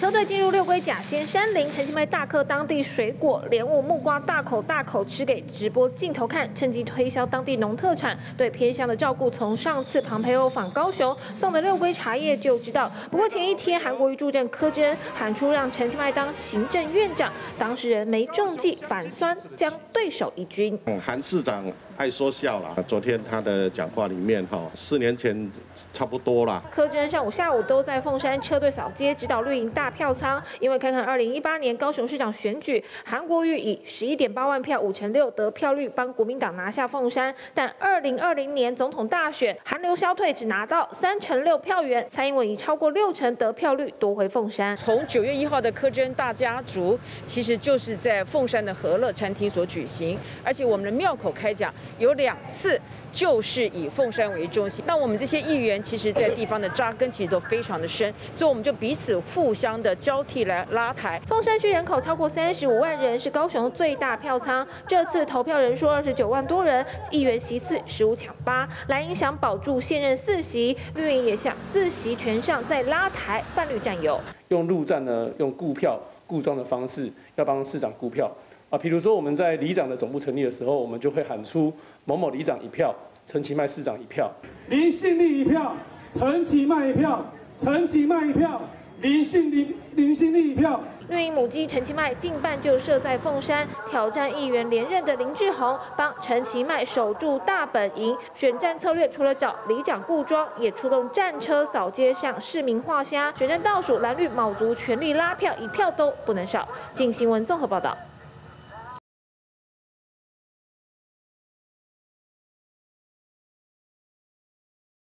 车队进入六龟甲仙山林，陈其迈大客当地水果、莲雾、木瓜，大口吃给直播镜头看，趁机推销当地农特产，对偏乡的照顾。从上次庞培欧访高雄送的六龟茶叶就知道。不过前一天，韩国瑜助阵柯志恩喊出让陈其迈当行政院长，当事人没中计，反酸将对手一军。韩市长爱说笑了，昨天他的讲话里面4年前差不多啦。柯志恩上午、下午都在凤山车队扫街，指导绿营大 票仓，因为看看2018年高雄市长选举，韩国瑜以11.8万票5成6得票率帮国民党拿下凤山，但2020年总统大选韩流消退，只拿到3成6票源，蔡英文以超过6成得票率夺回凤山。从9月1号的柯志恩大家族，其实就是在凤山的和乐餐厅所举行，而且我们的庙口开讲有2次就是以凤山为中心。那我们这些议员其实在地方的扎根其实都非常的深，所以我们就彼此互相 的交替来拉抬。凤山区人口超过35万人，是高雄最大票仓。这次投票人数29万多人，议员席次15抢8。蓝营想保住现任4席，绿营也想4席全上再拉抬伴侣占有。用陆战呢，用固票固庄的方式，要帮市长固票啊。比如说我们在里长的总部成立的时候，我们就会喊出某某里长1票，陈其迈市长1票，林信立1票，陈其迈1票，陈其迈1票。 林信立1票。绿营母鸡陈其迈近半就设在凤山，挑战议员连任的林志宏，帮陈其迈守住大本营。选战策略除了找里长顾庄，也出动战车扫街上市民画虾。选战倒数，蓝绿卯足全力拉票，一票都不能少。镜新闻综合报道。